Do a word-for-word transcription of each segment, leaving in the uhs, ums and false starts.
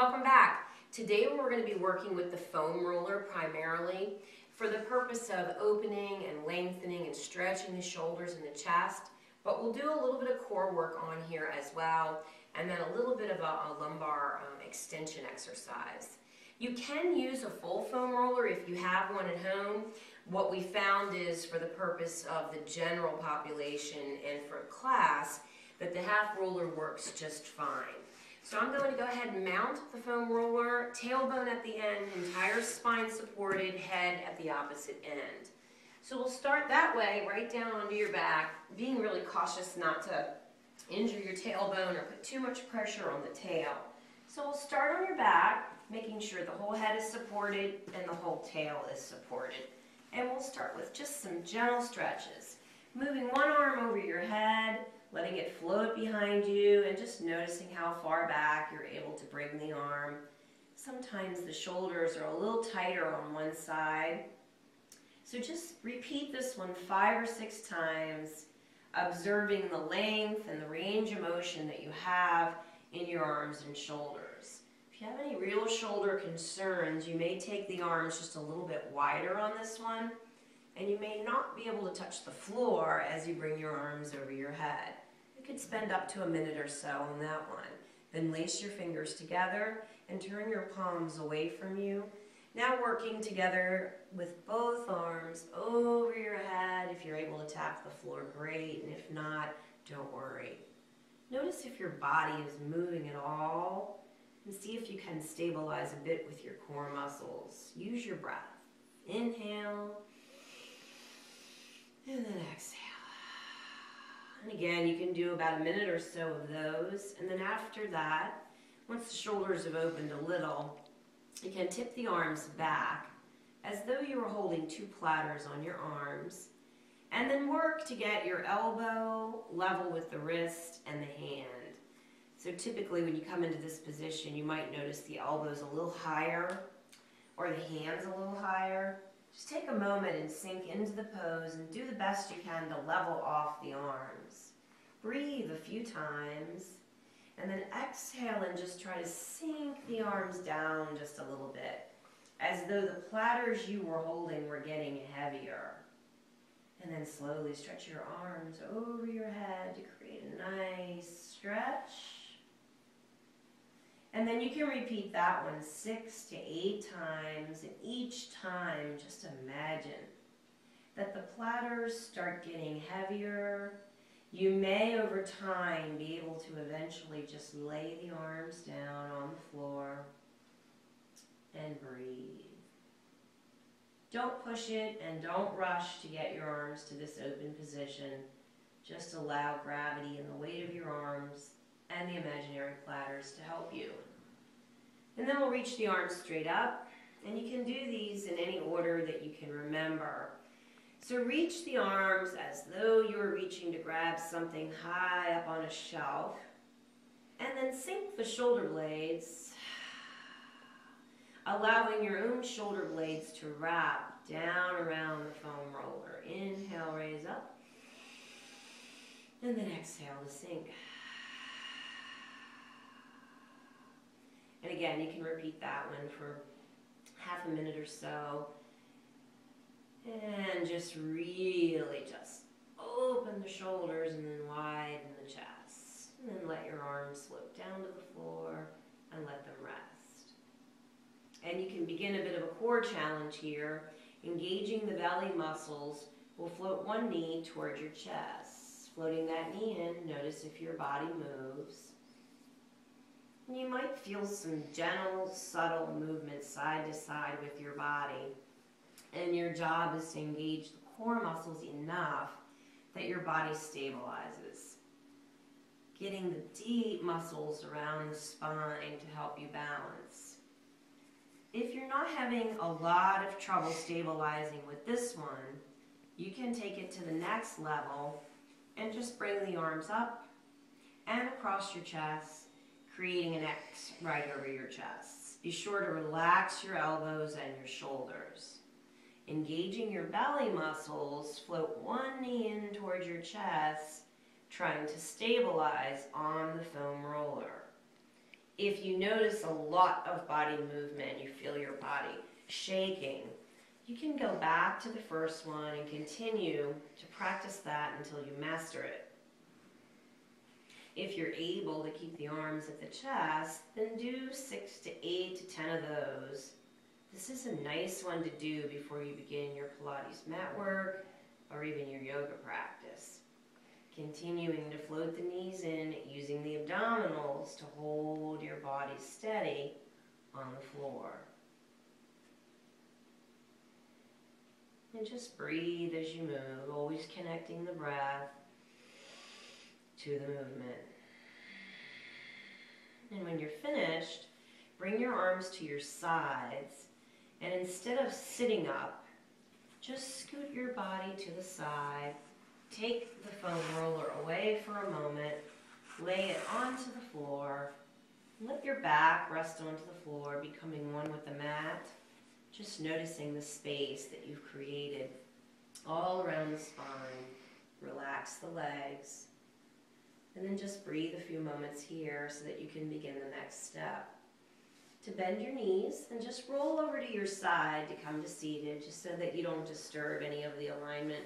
Welcome back. Today we're going to be working with the foam roller primarily for the purpose of opening and lengthening and stretching the shoulders and the chest, but we'll do a little bit of core work on here as well, and then a little bit of a, a lumbar um, extension exercise. You can use a full foam roller if you have one at home. What we found is for the purpose of the general population and for class that the half roller works just fine. So I'm going to go ahead and mount the foam roller, tailbone at the end, entire spine supported, head at the opposite end. So we'll start that way, right down onto your back, being really cautious not to injure your tailbone or put too much pressure on the tail. So we'll start on your back, making sure the whole head is supported and the whole tail is supported. And we'll start with just some gentle stretches, moving one arm over your head, letting it float behind you and just noticing how far back you're able to bring the arm. Sometimes the shoulders are a little tighter on one side. So just repeat this one five or six times, observing the length and the range of motion that you have in your arms and shoulders. If you have any real shoulder concerns, you may take the arms just a little bit wider on this one, and you may not be able to touch the floor as you bring your arms over your head. You could spend up to a minute or so on that one. Then lace your fingers together and turn your palms away from you. Now working together with both arms over your head. If you're able to tap the floor, great, and if not, don't worry. Notice if your body is moving at all, and see if you can stabilize a bit with your core muscles. Use your breath. Inhale. And then exhale. And again, you can do about a minute or so of those. And then after that, once the shoulders have opened a little, you can tip the arms back as though you were holding two platters on your arms. And then work to get your elbow level with the wrist and the hand. So typically when you come into this position, you might notice the elbow's a little higher or the hand's a little higher. Just take a moment and sink into the pose and do the best you can to level off the arms. Breathe a few times and then exhale and just try to sink the arms down just a little bit, as though the platters you were holding were getting heavier. And then slowly stretch your arms over your head to create a nice stretch. And then you can repeat that one six to eight times, and each time just imagine that the platters start getting heavier. You may over time be able to eventually just lay the arms down on the floor and breathe. Don't push it and don't rush to get your arms to this open position. Just allow gravity and the weight of your arms and the imaginary platters to help you. And then we'll reach the arms straight up, and you can do these in any order that you can remember. So reach the arms as though you were reaching to grab something high up on a shelf, and then sink the shoulder blades, allowing your own shoulder blades to wrap down around the foam roller. Inhale, raise up, and then exhale to sink. And again, you can repeat that one for half a minute or so. And just really just open the shoulders and then widen the chest. And then let your arms slope down to the floor and let them rest. And you can begin a bit of a core challenge here. Engaging the belly muscles, we'll float one knee toward your chest. Floating that knee in, notice if your body moves. You might feel some gentle, subtle movement side to side with your body. And your job is to engage the core muscles enough that your body stabilizes, getting the deep muscles around the spine to help you balance. If you're not having a lot of trouble stabilizing with this one, you can take it to the next level and just bring the arms up and across your chest, creating an X right over your chest. Be sure to relax your elbows and your shoulders. Engaging your belly muscles, float one knee in towards your chest, trying to stabilize on the foam roller. If you notice a lot of body movement, you feel your body shaking, you can go back to the first one and continue to practice that until you master it. If you're able to keep the arms at the chest, then do six to eight to ten of those. This is a nice one to do before you begin your Pilates mat work or even your yoga practice. Continuing to float the knees in, using the abdominals to hold your body steady on the floor. And just breathe as you move, always connecting the breath to the movement. And when you're finished, bring your arms to your sides, and instead of sitting up, just scoot your body to the side, take the foam roller away for a moment, lay it onto the floor, let your back rest onto the floor, becoming one with the mat, just noticing the space that you've created all around the spine. Relax the legs. And then just breathe a few moments here so that you can begin the next step. To bend your knees and just roll over to your side to come to seated, just so that you don't disturb any of the alignment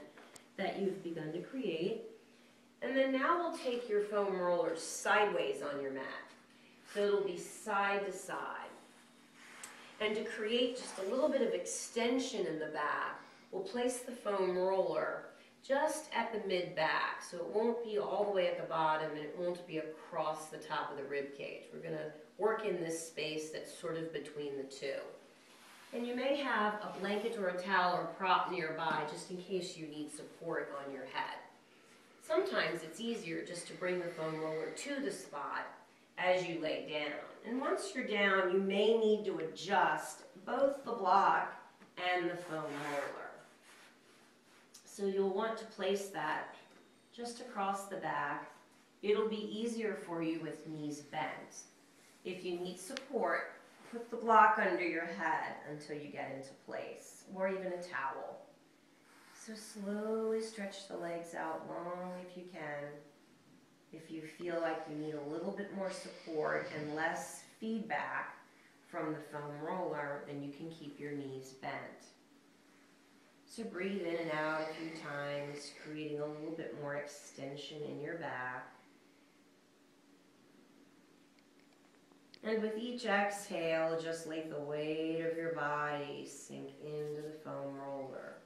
that you've begun to create. And then now we'll take your foam roller sideways on your mat. So it'll be side to side. And to create just a little bit of extension in the back, we'll place the foam roller just at the mid-back, so it won't be all the way at the bottom and it won't be across the top of the rib cage. We're going to work in this space that's sort of between the two. And you may have a blanket or a towel or prop nearby just in case you need support on your head. Sometimes it's easier just to bring the foam roller to the spot as you lay down. And once you're down, you may need to adjust both the block and the foam roller. So you'll want to place that just across the back. It'll be easier for you with knees bent. If you need support, put the block under your head until you get into place, or even a towel. So slowly stretch the legs out long if you can. If you feel like you need a little bit more support and less feedback from the foam roller, then you can keep your knees bent. So breathe in and out a few times, creating a little bit more extension in your back. And with each exhale, just let the weight of your body sink into the foam roller.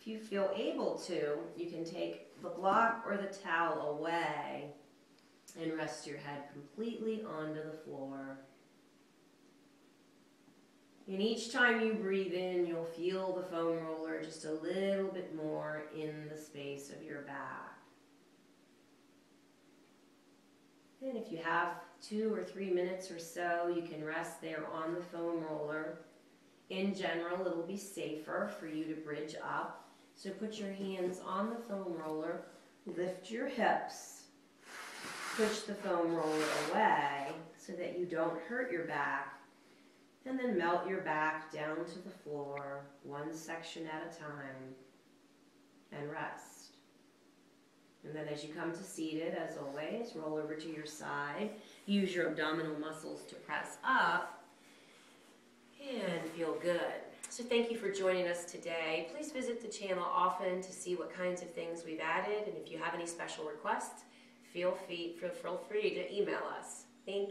If you feel able to, you can take the block or the towel away and rest your head completely onto the floor. And each time you breathe in, you'll feel the foam roller just a little bit more in the space of your back. And if you have two or three minutes or so, you can rest there on the foam roller. In general, it'll be safer for you to bridge up. So put your hands on the foam roller, lift your hips, push the foam roller away so that you don't hurt your back. And then melt your back down to the floor, one section at a time, and rest. And then as you come to seated, as always, roll over to your side. Use your abdominal muscles to press up and feel good. So thank you for joining us today. Please visit the channel often to see what kinds of things we've added. And if you have any special requests, feel free, feel free to email us.